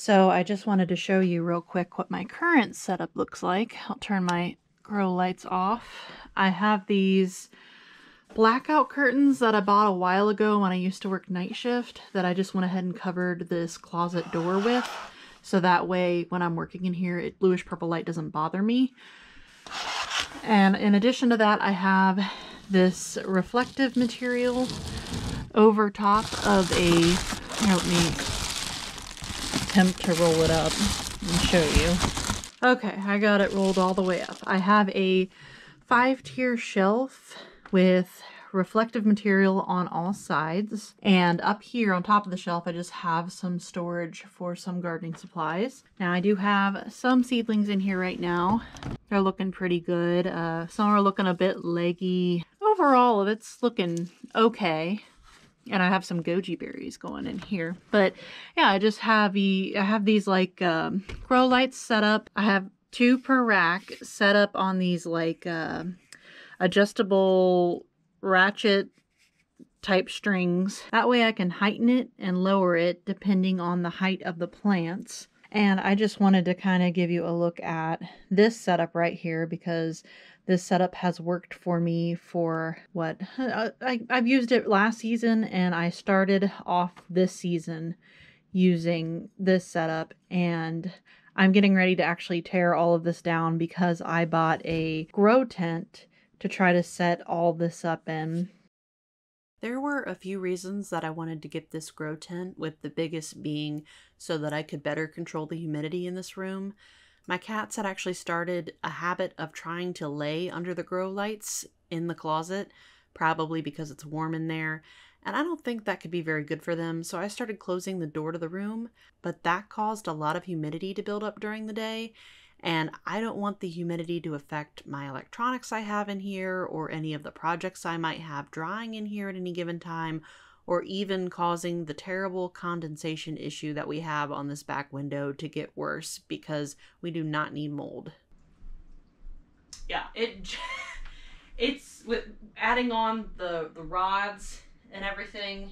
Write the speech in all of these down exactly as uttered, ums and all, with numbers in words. So I just wanted to show you real quick what my current setup looks like. I'll turn my grow lights off. I have these blackout curtains that I bought a while ago when I used to work night shift that I just went ahead and covered this closet door with. So that way when I'm working in here, it bluish purple light doesn't bother me. And in addition to that, I have this reflective material over top of a, help me attempt to roll it up and show you. Okay, I got it rolled all the way up. I have a five-tier shelf with reflective material on all sides, and up here on top of the shelf I just have some storage for some gardening supplies. Now I do have some seedlings in here right now. They're looking pretty good. Uh, some are looking a bit leggy. Overall it's looking okay, and I have some goji berries going in here. But yeah, I just have the I have these like um, grow lights set up. I have two per rack set up on these like uh, adjustable ratchet type strings. That way I can heighten it and lower it depending on the height of the plants. And I just wanted to kind of give you a look at this setup right here, because this setup has worked for me for what I, I've used it last season, and I started off this season using this setup, and I'm getting ready to actually tear all of this down because I bought a grow tent to try to set all this up in. There were a few reasons that I wanted to get this grow tent, with the biggest being so that I could better control the humidity in this room. My cats had actually started a habit of trying to lay under the grow lights in the closet, probably because it's warm in there, and I don't think that could be very good for them, so I started closing the door to the room, but that caused a lot of humidity to build up during the day. And I don't want the humidity to affect my electronics I have in here, or any of the projects I might have drying in here at any given time, or even causing the terrible condensation issue that we have on this back window to get worse, because we do not need mold. Yeah, it it's with adding on the, the rods and everything,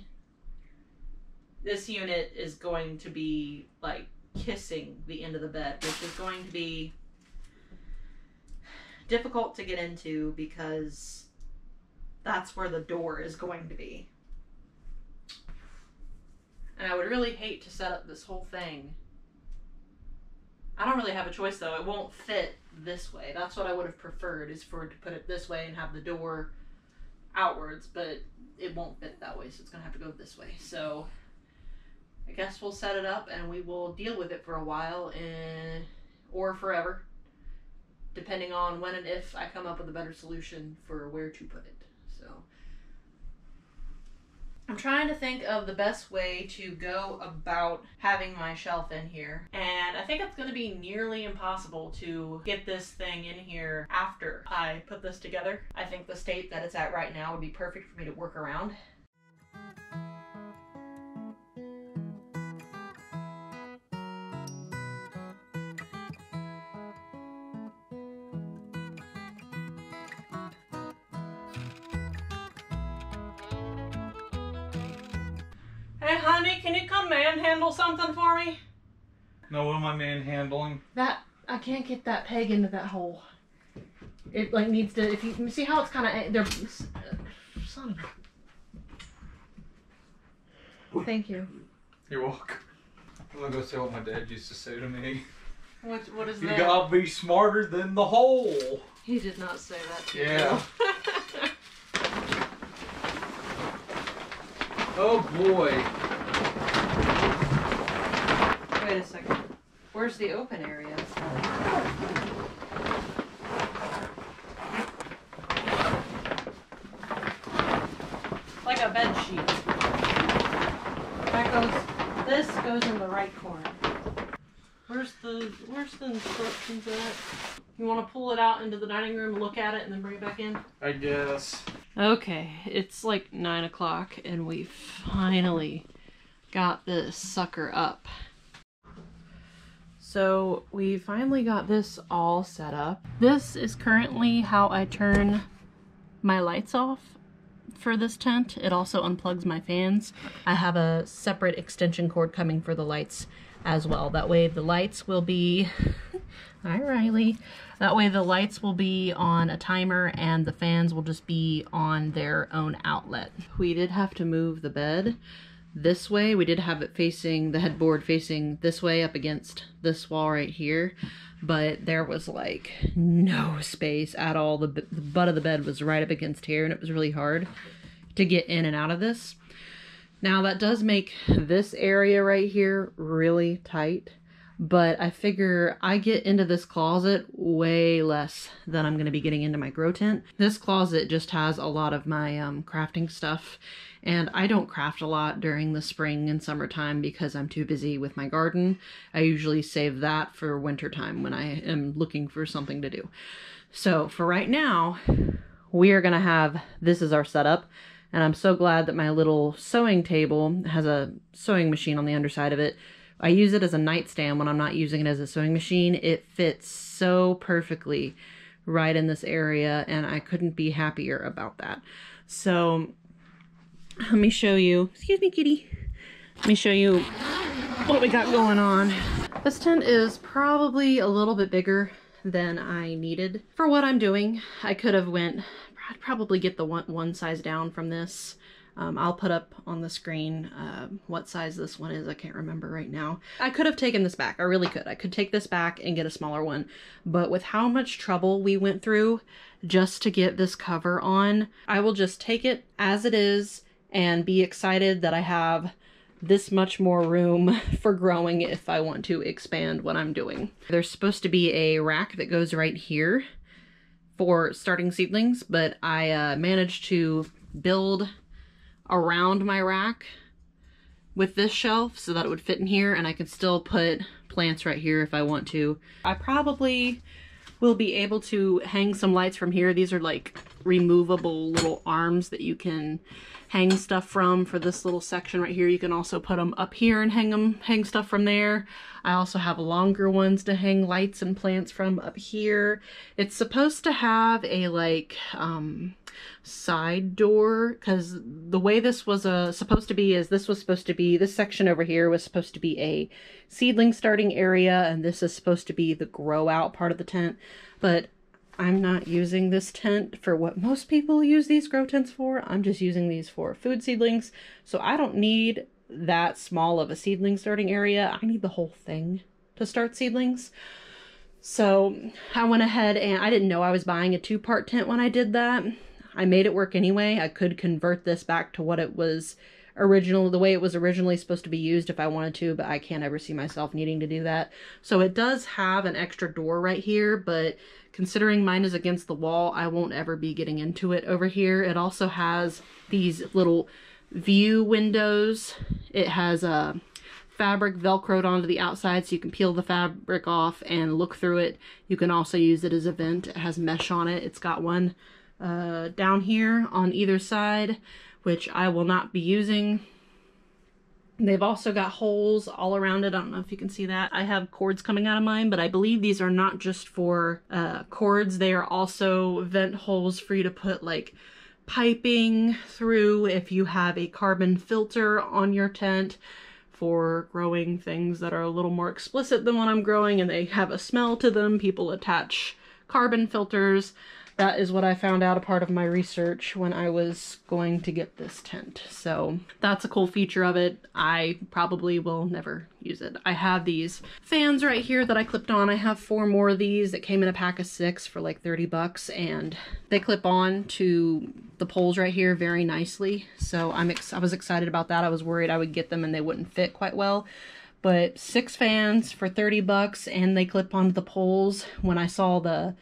this unit is going to be like kissing the end of the bed, which is going to be difficult to get into because that's where the door is going to be. And I would really hate to set up this whole thing. I don't really have a choice though. It won't fit this way. That's what I would have preferred, is for it to put it this way and have the door outwards, but it won't fit that way, so it's gonna have to go this way. So I guess we'll set it up and we will deal with it for a while, and or forever, depending on when and if I come up with a better solution for where to put it. So I'm trying to think of the best way to go about having my shelf in here, and I think it's going to be nearly impossible to get this thing in here after I put this together. I think the state that it's at right now would be perfect for me to work around. Hey honey, can you come manhandle something for me? No, what am I manhandling? That, I can't get that peg into that hole. It like needs to, if you see how it's kind of, they're, son of a... Thank you. You're welcome. I'm gonna go say what my dad used to say to me. What, what is that? You gotta be smarter than the hole. He did not say that to yeah. you. Yeah. Oh boy. Wait a second. Where's the open area? Like a bed sheet. That goes, this goes in the right corner. Where's the, where's the instructions at? You want to pull it out into the dining room, look at it, and then bring it back in? I guess. Okay, it's like nine o'clock and we finally got this sucker up. So we finally got this all set up. This is currently how I turn my lights off for this tent. It also unplugs my fans. I have a separate extension cord coming for the lights as well. That way the lights will be, hi Riley, that way the lights will be on a timer and the fans will just be on their own outlet. We did have to move the bed this way. We did have it facing, the headboard facing this way up against this wall right here, but there was like no space at all. The, the butt of the bed was right up against here and it was really hard to get in and out of this. Now that does make this area right here really tight, but I figure I get into this closet way less than I'm gonna be getting into my grow tent. This closet just has a lot of my um, crafting stuff, and I don't craft a lot during the spring and summertime because I'm too busy with my garden. I usually save that for wintertime when I am looking for something to do. So for right now, we are gonna have, this is our setup. And I'm so glad that my little sewing table has a sewing machine on the underside of it. I use it as a nightstand when I'm not using it as a sewing machine. It fits so perfectly right in this area, and I couldn't be happier about that. So let me show you, excuse me, kitty. Let me show you what we got going on. This tent is probably a little bit bigger than I needed. For what I'm doing, I could have went I'd probably get the one, one size down from this. Um, I'll put up on the screen uh, what size this one is. I can't remember right now. I could have taken this back. I really could. I could take this back and get a smaller one. But with how much trouble we went through just to get this cover on, I will just take it as it is and be excited that I have this much more room for growing if I want to expand what I'm doing. There's supposed to be a rack that goes right here for starting seedlings, but I uh, managed to build around my rack with this shelf so that it would fit in here, and I can still put plants right here if I want to. I probably will be able to hang some lights from here. These are like removable little arms that you can hang stuff from for this little section right here. You can also put them up here and hang them, hang stuff from there. I also have longer ones to hang lights and plants from up here. It's supposed to have a like um, side door, because the way this was uh, supposed to be is this was supposed to be, this section over here was supposed to be a seedling starting area, and this is supposed to be the grow out part of the tent. But I'm not using this tent for what most people use these grow tents for. I'm just using these for food seedlings. So I don't need that small of a seedling starting area. I need the whole thing to start seedlings. So I went ahead and I didn't know I was buying a two-part tent when I did that. I made it work anyway. I could convert this back to what it was original, the way it was originally supposed to be used if I wanted to, but I can't ever see myself needing to do that. So it does have an extra door right here, but considering mine is against the wall, I won't ever be getting into it over here. It also has these little view windows. It has a uh, fabric velcroed onto the outside so you can peel the fabric off and look through it. You can also use it as a vent. It has mesh on it. It's got one uh, down here on either side, which I will not be using. They've also got holes all around it. I don't know if you can see that. I have cords coming out of mine, but I believe these are not just for uh, cords. They are also vent holes for you to put like piping through if you have a carbon filter on your tent for growing things that are a little more explicit than what I'm growing and they have a smell to them. People attach carbon filters. That is what I found out a part of my research when I was going to get this tent. So that's a cool feature of it. I probably will never use it. I have these fans right here that I clipped on. I have four more of these that came in a pack of six for like thirty bucks, and they clip on to the poles right here very nicely. So I'm ex- I was excited about that. I was worried I would get them and they wouldn't fit quite well. But six fans for thirty bucks and they clip onto the poles. When I saw the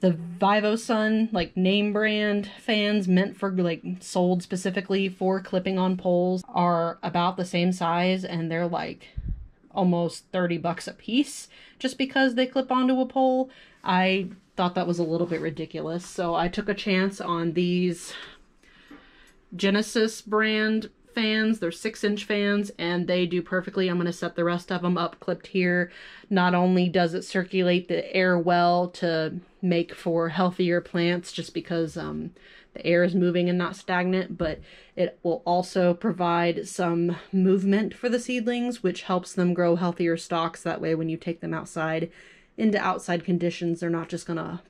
The VivoSun, like name brand fans meant for like sold specifically for clipping on poles are about the same size, and they're like almost thirty bucks a piece just because they clip onto a pole. I thought that was a little bit ridiculous. So I took a chance on these Genesis brand fans. They're six inch fans and they do perfectly. I'm going to set the rest of them up clipped here. Not only does it circulate the air well to make for healthier plants just because um, the air is moving and not stagnant, but it will also provide some movement for the seedlings, which helps them grow healthier stalks. That way when you take them outside into outside conditions, they're not just going to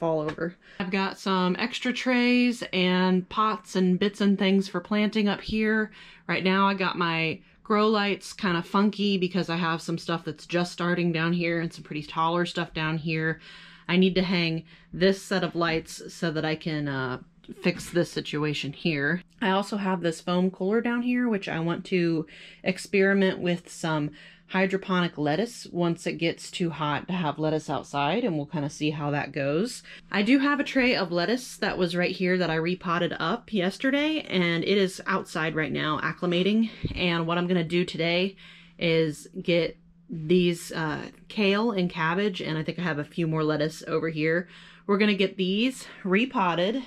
fall over. I've got some extra trays and pots and bits and things for planting up here. Right now I got my grow lights kind of funky because I have some stuff that's just starting down here and some pretty taller stuff down here. I need to hang this set of lights so that I can uh, fix this situation here. I also have this foam cooler down here, which I want to experiment with some hydroponic lettuce once it gets too hot to have lettuce outside, and we'll kind of see how that goes. I do have a tray of lettuce that was right here that I repotted up yesterday, and it is outside right now acclimating. And what I'm going to do today is get these uh, kale and cabbage, and I think I have a few more lettuce over here. We're going to get these repotted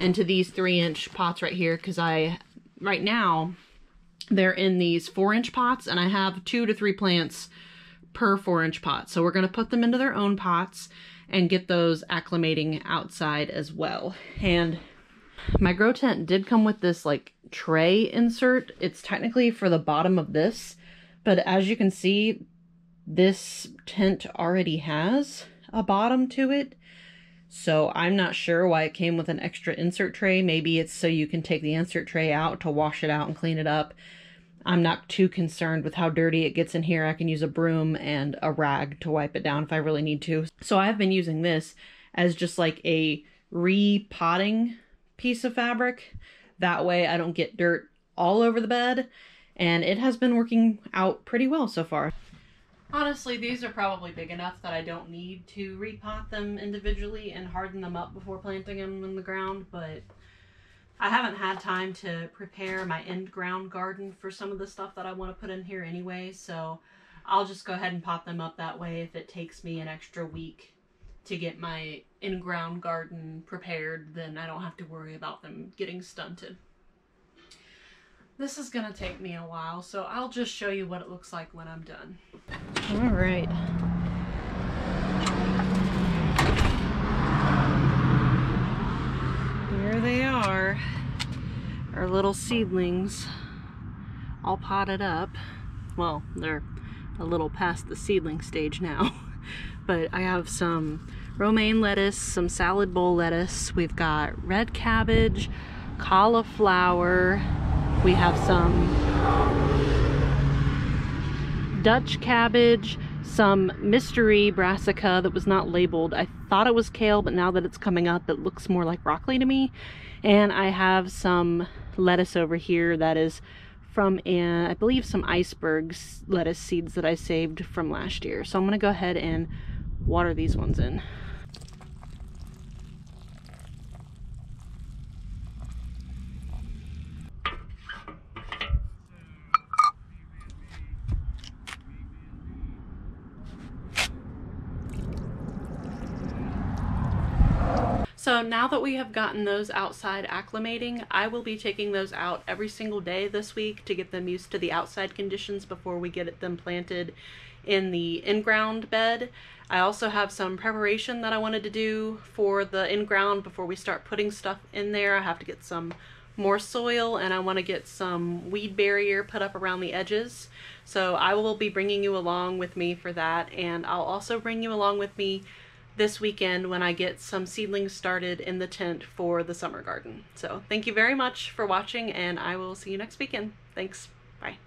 into these three inch pots right here, because I right now they're in these four inch pots and I have two to three plants per four inch pot. So we're going to put them into their own pots and get those acclimating outside as well. And my grow tent did come with this like tray insert. It's technically for the bottom of this, but as you can see, this tent already has a bottom to it. So I'm not sure why it came with an extra insert tray. Maybe it's so you can take the insert tray out to wash it out and clean it up. I'm not too concerned with how dirty it gets in here. I can use a broom and a rag to wipe it down if I really need to. So I've been using this as just like a repotting piece of fabric. That way I don't get dirt all over the bed, and it has been working out pretty well so far. Honestly, these are probably big enough that I don't need to repot them individually and harden them up before planting them in the ground, but I haven't had time to prepare my end ground garden for some of the stuff that I want to put in here anyway, so I'll just go ahead and pop them up that way if it takes me an extra week to get my in ground garden prepared, then I don't have to worry about them getting stunted. This is gonna take me a while, so I'll just show you what it looks like when I'm done. All right. Here they are, our little seedlings, all potted up. Well, they're a little past the seedling stage now, but I have some romaine lettuce, some salad bowl lettuce. We've got red cabbage, cauliflower, we have some Dutch cabbage, some mystery brassica that was not labeled. I thought it was kale, but now that it's coming up, it looks more like broccoli to me. And I have some lettuce over here that is from, uh, I believe, some iceberg lettuce seeds that I saved from last year. So I'm going to go ahead and water these ones in. So now that we have gotten those outside acclimating, I will be taking those out every single day this week to get them used to the outside conditions before we get them planted in the in-ground bed. I also have some preparation that I wanted to do for the in-ground before we start putting stuff in there. I have to get some more soil and I want to get some weed barrier put up around the edges. So I will be bringing you along with me for that, and I'll also bring you along with me this weekend when I get some seedlings started in the tent for the summer garden. So thank you very much for watching, and I will see you next weekend. Thanks. Bye.